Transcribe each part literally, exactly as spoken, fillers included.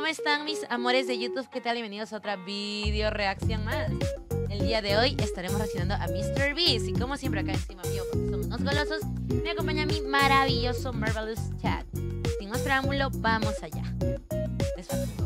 ¿Cómo están mis amores de YouTube? ¿Qué tal? Bienvenidos a otra video reacción más. El día de hoy estaremos reaccionando a MrBeast. Y como siempre acá encima mío, porque somos unos golosos, me acompaña mi maravilloso Marvelous Chat. Sin más preámbulo, vamos allá.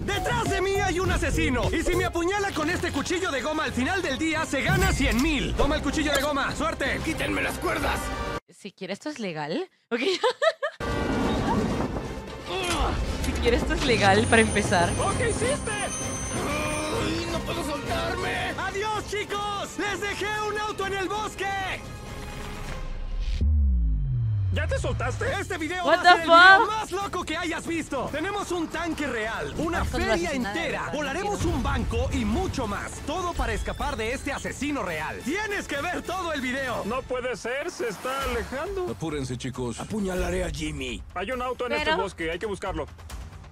Detrás de mí hay un asesino. Y si me apuñala con este cuchillo de goma al final del día, se gana cien mil. Toma el cuchillo de goma, suerte. Quítenme las cuerdas. Si quiere esto es legal. Ok. Si quieres, esto es legal para empezar. ¡Oh, qué hiciste! ¡Uy, no puedo soltarme! ¡Adiós, chicos! ¡Les dejé un auto en el bosque! ¿Ya te soltaste? Este video va a ser el video más loco que hayas visto. Tenemos un tanque real, una feria entera, volaremos un banco y mucho más. Todo para escapar de este asesino real. Tienes que ver todo el video. No puede ser, se está alejando. Apúrense, chicos. Apuñalaré a Jimmy. Hay un auto en este bosque, hay que buscarlo.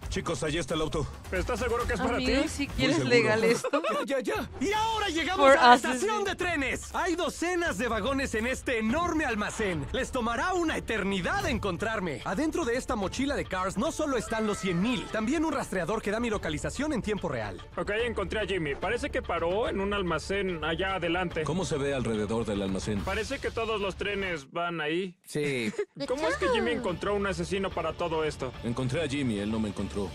Chicos, allí está el auto. ¿Estás seguro que es para ti? Si quieres legal esto. Ya, ya, ya. Y ahora llegamos a la estación de trenes. Hay docenas de vagones en este enorme almacén. Les tomará una eternidad encontrarme. Adentro de esta mochila de Cars no solo están los cien mil, también un rastreador que da mi localización en tiempo real. Ok, encontré a Jimmy. Parece que paró en un almacén allá adelante. ¿Cómo se ve alrededor del almacén? Parece que todos los trenes van ahí. Sí. ¿Cómo es que Jimmy encontró un asesino para todo esto? Encontré a Jimmy, él no me encontró.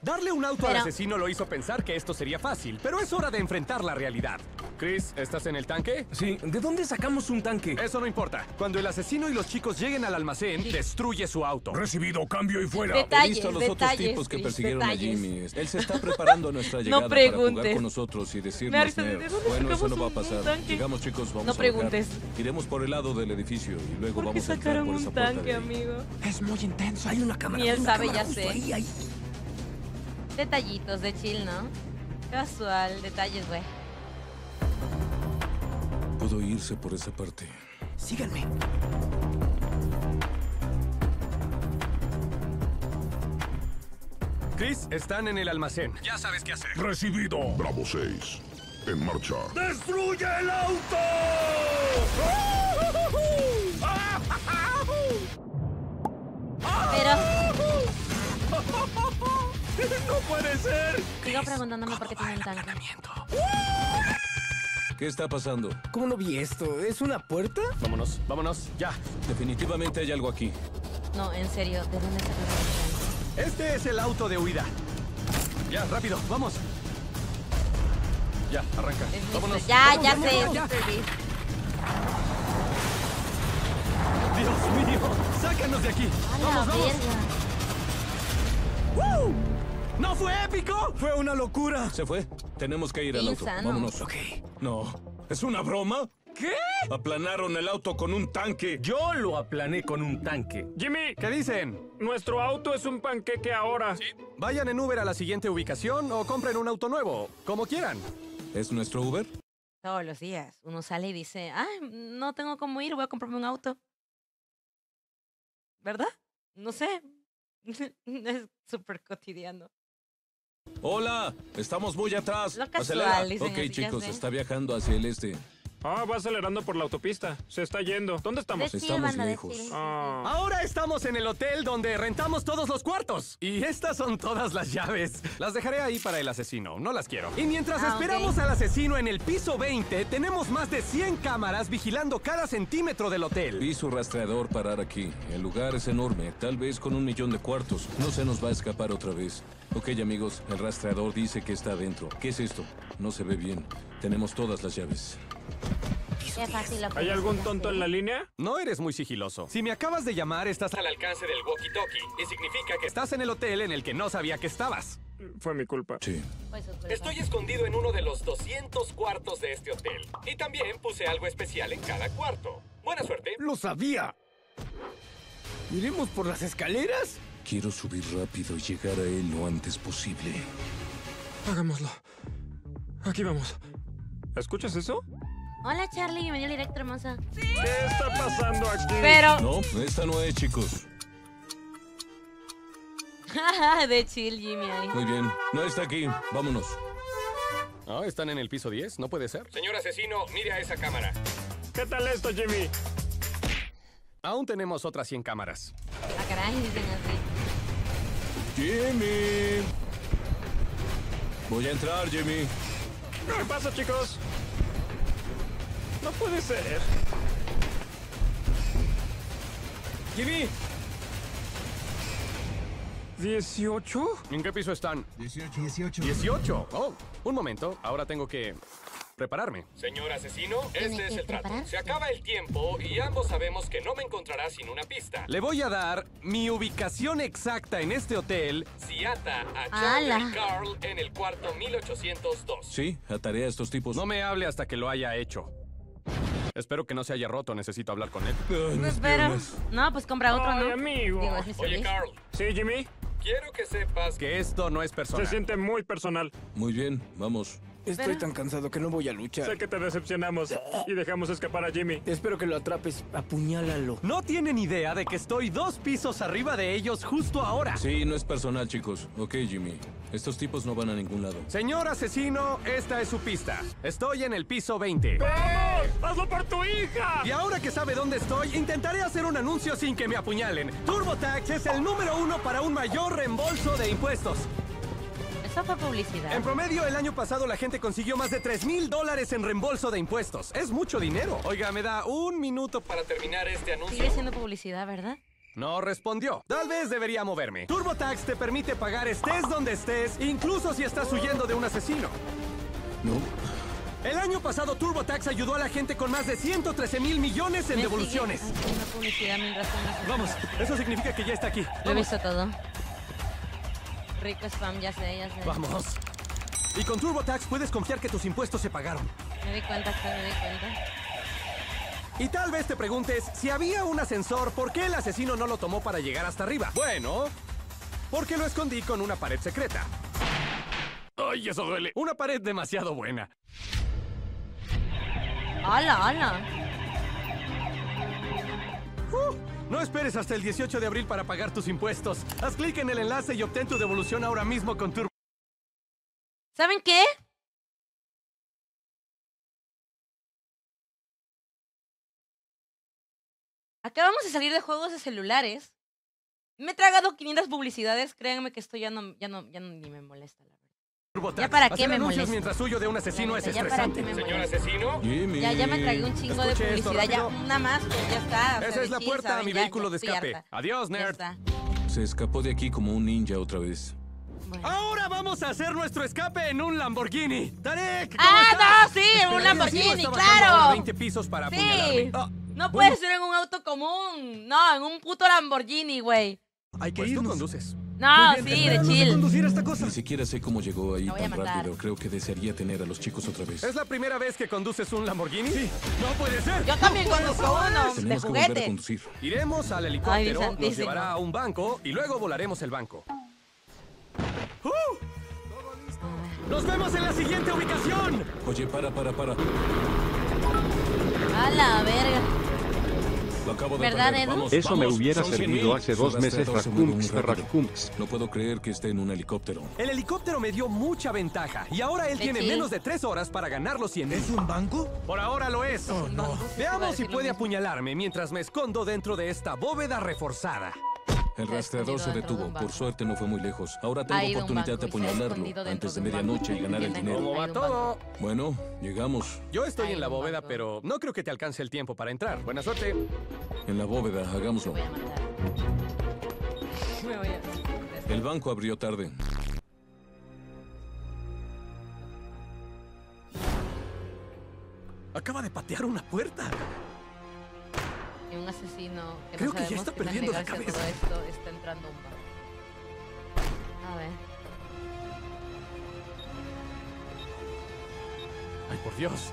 Darle un auto pero... al asesino lo hizo pensar que esto sería fácil, pero es hora de enfrentar la realidad. Chris, ¿estás en el tanque? Sí. ¿De dónde sacamos un tanque? Eso no importa. Cuando el asesino y los chicos lleguen al almacén, sí. Destruye su auto. Recibido, cambio y fuera. Detalles, he visto a los detalles, otros tipos que Chris, persiguieron detalles. a Jimmy. Él se está preparando a nuestra llegada no para jugar con nosotros y decirnos nerds. Bueno, eso no va a pasar. Llegamos, chicos, vamos no a preguntes. Iremos por el lado del edificio y luego vamos a entrar por esa puerta. ¿Por qué sacaron un tanque, amigo? Es muy intenso. Hay una cámara. Ni él sabe, ya sé. Ahí, ahí. Detallitos de chill, ¿no? Casual, detalles, güey. Puedo irse por esa parte. Síganme. Chris, están en el almacén. Ya sabes qué hacer. Recibido. Bravo seis. En marcha. ¡Destruye el auto! Pero... ¡No puede ser! Sigo preguntándome por qué tiene un tanque. ¿Qué está pasando? ¿Cómo no vi esto? ¿Es una puerta? Vámonos, vámonos, ya. Definitivamente hay algo aquí. No, en serio, ¿de dónde está? Este es el auto de huida. Ya, rápido, vamos. Ya, arranca. Vámonos. Ya, vámonos, ya vámonos, sé. Vámonos, ya. Dios mío, sácanos de aquí. A vamos, vamos. Verga. ¡Woo! ¿No fue épico? Fue una locura. Se fue. Tenemos que ir al auto. Vámonos. Ok. No. ¿Es una broma? ¿Qué? Aplanaron el auto con un tanque. Yo lo aplané con un tanque. Jimmy, ¿qué dicen? Nuestro auto es un panqueque ahora. ¿Sí? Vayan en Uber a la siguiente ubicación o compren un auto nuevo. Como quieran. ¿Es nuestro Uber? Todos los días. Uno sale y dice, ah, no tengo cómo ir, voy a comprarme un auto. ¿Verdad? No sé. Es súper cotidiano. Hola, estamos muy atrás. Lo casual, dicen. Ok, chicos, está viajando hacia el este. Ah, va acelerando por la autopista. Se está yendo. ¿Dónde estamos? Estamos lejos. Ah. Ahora estamos en el hotel donde rentamos todos los cuartos. Y estas son todas las llaves. Las dejaré ahí para el asesino. No las quiero. Y mientras ah, esperamos okay. al asesino en el piso veinte, tenemos más de cien cámaras vigilando cada centímetro del hotel. Vi su rastreador parar aquí. El lugar es enorme. Tal vez con un millón de cuartos. No se nos va a escapar otra vez. Ok, amigos. El rastreador dice que está adentro. ¿Qué es esto? No se ve bien. Tenemos todas las llaves. ¿Hay algún tonto en la línea? No eres muy sigiloso. Si me acabas de llamar, estás al alcance del walkie-talkie. Y significa que estás en el hotel en el que no sabía que estabas. Fue mi culpa. Sí. Estoy escondido en uno de los doscientos cuartos de este hotel. Y también puse algo especial en cada cuarto. Buena suerte. ¡Lo sabía! ¿Iremos por las escaleras? Quiero subir rápido y llegar a él lo antes posible. Hagámoslo. Aquí vamos. ¿Escuchas eso? Hola, Charlie, bienvenido al directo, hermosa. ¿Sí? ¿Qué está pasando aquí? Pero... No, esta no es, chicos. De chill, Jimmy. Ahí. Muy bien, no está aquí, vámonos. Ah, están en el piso diez, no puede ser. Señor asesino, mire a esa cámara. ¿Qué tal esto, Jimmy? Aún tenemos otras cien cámaras. Ah, caray, dicen así. Jimmy. Voy a entrar, Jimmy. ¿Qué pasa, chicos? No puede ser. Jimmy. ¿dieciocho? ¿En qué piso están? dieciocho. dieciocho. Oh, un momento. Ahora tengo que prepararme. Señor asesino, este es el trato. Se acaba el tiempo y ambos sabemos que no me encontrará sin una pista. Le voy a dar mi ubicación exacta en este hotel si ata a Charlie Carl en el cuarto mil ochocientos dos. Sí, ataré a estos tipos. No me hable hasta que lo haya hecho. Espero que no se haya roto. Necesito hablar con él. Oh, no espero. No, pues compra otro, ¿no? Ay, amigo. Digo, ¿sí? Oye, Carl. Sí, Jimmy. Quiero que sepas que esto no es personal. Se siente muy personal. Muy bien, vamos. Estoy tan cansado que no voy a luchar. Sé que te decepcionamos y dejamos escapar a Jimmy. Espero que lo atrapes. Apuñálalo. No tienen idea de que estoy dos pisos arriba de ellos justo ahora. Sí, no es personal, chicos. Ok, Jimmy. Estos tipos no van a ningún lado. Señor asesino, esta es su pista. Estoy en el piso veinte. ¡Vamos! ¡Hazlo por tu hija! Y ahora que sabe dónde estoy, intentaré hacer un anuncio sin que me apuñalen. TurboTax es el número uno para un mayor reembolso de impuestos. Fue publicidad. En promedio, el año pasado la gente consiguió más de tres mil dólares en reembolso de impuestos. Es mucho dinero. Oiga, me da un minuto para terminar este anuncio. Sigue siendo publicidad, ¿verdad? No respondió. Tal vez debería moverme. TurboTax te permite pagar estés donde estés, incluso si estás huyendo de un asesino. No. El año pasado, TurboTax ayudó a la gente con más de ciento trece mil millones en devoluciones. Publicidad mientras no. Vamos, eso significa que ya está aquí. Lo he visto todo. Rico spam, ya sé, ya sé. Vamos. Y con TurboTax puedes confiar que tus impuestos se pagaron. Me di cuenta, me di cuenta. Y tal vez te preguntes, si había un ascensor, ¿por qué el asesino no lo tomó para llegar hasta arriba? Bueno, porque lo escondí con una pared secreta. ¡Ay, eso duele! Una pared demasiado buena. ¡Hala, hala! Uh. No esperes hasta el dieciocho de abril para pagar tus impuestos. Haz clic en el enlace y obtén tu devolución ahora mismo con Turbo. ¿Saben qué? Acabamos de salir de juegos de celulares. Me he tragado quinientas publicidades. Créanme que esto ya no, ya no, ya no ni me molesta, la verdad. ¿Ya para qué me molesto? Mientras huyo de un asesino es estresante. Señor asesino, ya, ya me tragué un chingo de publicidad. Ya una más, pues ya está. Esa es la puerta a mi vehículo de escape. Adiós, nerd. Se escapó de aquí como un ninja otra vez. Bueno. Ahora vamos a hacer nuestro escape en un Lamborghini. Tarek, ¿cómo ah, estás? No, sí, en un Lamborghini, claro. veinte pisos para sí. Oh, no bueno. Puede ser en un auto común. No, en un puto Lamborghini, güey. Ay, pues tú conduces. No, bien, sí, de chill. Conducir esta cosa. Ni siquiera sé cómo llegó ahí tan rápido. Creo que desearía tener a los chicos otra vez. ¿Es la primera vez que conduces un Lamborghini? Sí. No puede ser. Yo también no conduzco uno de tenemos juguete. Que volver a conducir. Iremos al helicóptero, ay, nos llevará a un banco y luego volaremos el banco. ¡Uh! ¡Nos vemos en la siguiente ubicación! Oye, para, para, para. A la verga. Acabo de ¿verdad, Edu? Vamos, eso vamos. Me hubiera son servido hace dos meses. Rackunks, Rackunks. No puedo creer que esté en un helicóptero. El helicóptero me dio mucha ventaja y ahora él de tiene chill. Menos de tres horas para ganar los cien. ¿Es un banco? Por ahora lo es. Oh, no. No. Veamos si puede apuñalarme mientras me escondo dentro de esta bóveda reforzada. El rastreador se detuvo. Por suerte no fue muy lejos. Ahora tengo oportunidad de apuñalarlo antes de medianoche y ganar el dinero. ¿Cómo va todo? Bueno, llegamos. Yo estoy en la bóveda, pero no creo que te alcance el tiempo para entrar. Buena suerte. En la bóveda, hagámoslo. El banco abrió tarde. Acaba de patear una puerta. Y un asesino que creo no que ya está perdiendo la cabeza. Todo esto, está entrando un barco. A ver. Ay, por Dios.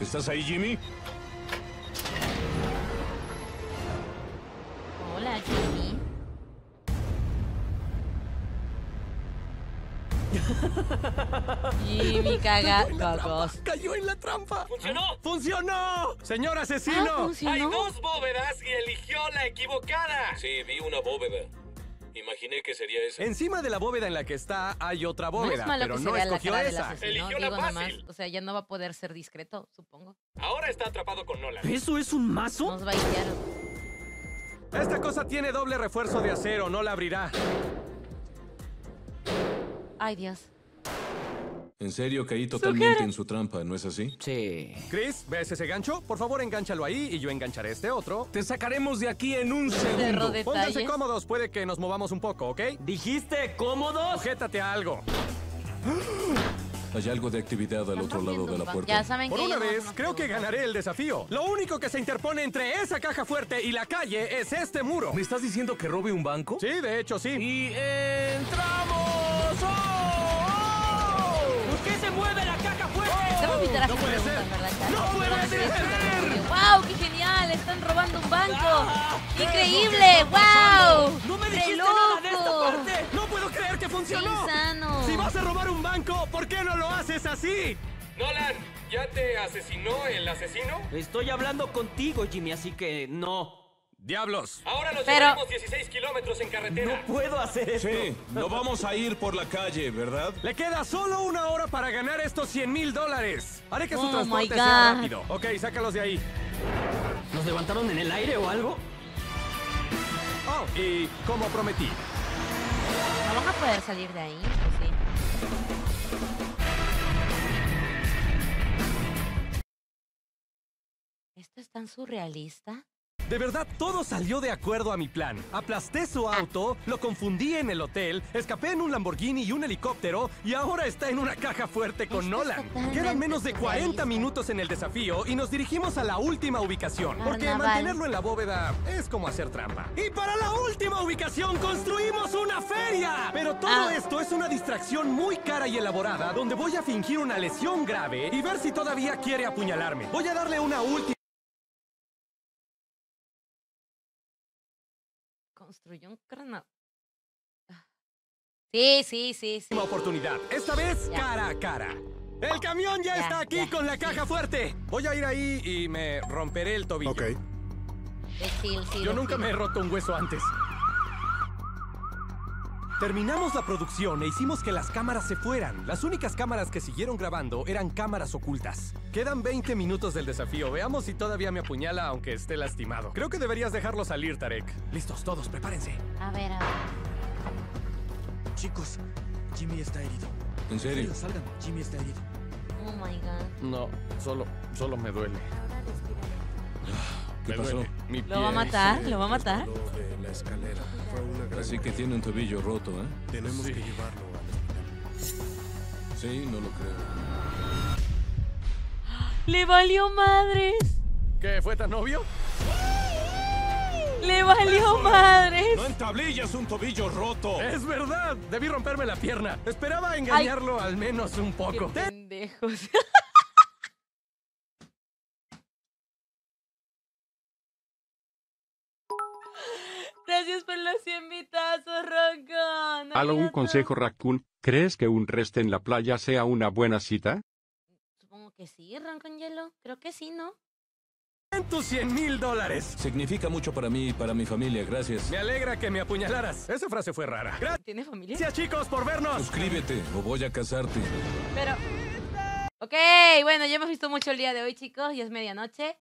¿Estás ahí, Jimmy? Hola, Jimmy. Jimmy caga cocos. Cayó en la trampa. ¡Funcionó! ¡Funcionó! ¡Señor asesino! Ah, ¿funcionó? Hay dos bóvedas y eligió la equivocada. Sí, vi una bóveda. Imaginé que sería esa. Encima de la bóveda en la que está hay otra bóveda, no es pero no escogió esa. Eligió la fácil. O sea, ya no va a poder ser discreto, supongo. Ahora está atrapado con Nola. ¿Eso es un mazo? Nos va a guiar. Esta cosa tiene doble refuerzo de acero, no la abrirá. Ay, Dios. En serio, caí totalmente ¿Sugere? en su trampa, ¿no es así? Sí. Chris, ¿ves ese gancho? Por favor, engánchalo ahí y yo engancharé este otro. Te sacaremos de aquí en un segundo. Pónganse cómodos, puede que nos movamos un poco, ¿ok? ¿Dijiste cómodos? Sujétate a algo. Hay algo de actividad al otro lado de la puerta. Ya saben que Por una vez, no creo que ganaré el desafío. Lo único que se interpone entre esa caja fuerte y la calle es este muro. ¿Me estás diciendo que robe un banco? Sí, de hecho, sí. Y entramos. ¡Oh! ¡Oh! ¿Por qué se mueve la caja fuerte? ¡Oh! ¡No puede ser! ¡No puede ser! ¡Wow! ¡Qué genial! ¡Están robando un banco! Ah, ¡increíble! ¡Wow! ¡No me dijiste nada de esta parte! ¡No puedo creer que funcionó! Insano. Si vas a robar un banco, ¿por qué no lo haces así? Nolan, ¿ya te asesinó el asesino? Estoy hablando contigo, Jimmy, así que no. ¡Diablos! Ahora nos Pero... llevamos dieciséis kilómetros en carretera. No puedo hacer eso. Sí, no vamos a ir por la calle, ¿verdad? Le queda solo una hora para ganar estos cien mil dólares. Haré que su oh transporte sea rápido. Ok, sácalos de ahí. ¿Nos levantaron en el aire o algo? Oh, y como prometí. ¿No van a poder salir de ahí? Pues sí. ¿Esto es tan surrealista? De verdad, todo salió de acuerdo a mi plan. Aplasté su auto, lo confundí en el hotel, escapé en un Lamborghini y un helicóptero, y ahora está en una caja fuerte con Nolan. Quedan menos de cuarenta minutos en el desafío y nos dirigimos a la última ubicación, porque mantenerlo en la bóveda es como hacer trampa. Y para la última ubicación construimos una feria. Pero todo esto es una distracción muy cara y elaborada, donde voy a fingir una lesión grave y ver si todavía quiere apuñalarme. Voy a darle una última... Construyó un cráneo. Sí, sí, sí, sí. Una oportunidad. Esta vez ya. cara a cara. El camión ya, ya está aquí ya, con la caja sí. fuerte. Voy a ir ahí y me romperé el tobillo. Ok. Decil, sí, Yo nunca decil. me he roto un hueso antes. Terminamos la producción e hicimos que las cámaras se fueran. Las únicas cámaras que siguieron grabando eran cámaras ocultas. Quedan veinte minutos del desafío. Veamos si todavía me apuñala aunque esté lastimado. Creo que deberías dejarlo salir, Tarek. Listos todos, prepárense. A ver, a ver. Chicos, Jimmy está herido. ¿En serio? Ellos salgan. Jimmy está herido. Oh, my God. No, solo, solo me duele. Ahora ¿Qué pasó? Duele. Mi pie. ¿Lo va a matar? ¿Lo va a matar? La escalera. Fue una gran Así que tiene un tobillo roto, ¿eh? Tenemos sí. que llevarlo al hospital. Sí, no lo creo. ¡Le valió madres! ¿Qué? ¿Fue tan obvio? ¡Le valió madres! ¡No entablillas un tobillo roto! ¡Es verdad! Debí romperme la pierna. Esperaba engañarlo Ay. al menos un poco. ¡Qué pendejos! Gracias por los cien vitazos, Rocco. No Halo, un consejo, Raccoon. ¿Crees que un rest en la playa sea una buena cita? Supongo que sí, Raccoon Hielo. Creo que sí, ¿no? En tus cien mil dólares. Significa mucho para mí y para mi familia, gracias. Me alegra que me apuñalaras. Esa frase fue rara. Gracias. ¿Tiene familia? Gracias, chicos, por vernos. Suscríbete o voy a casarte. Pero... Ok, bueno, ya hemos visto mucho el día de hoy, chicos. Ya es medianoche.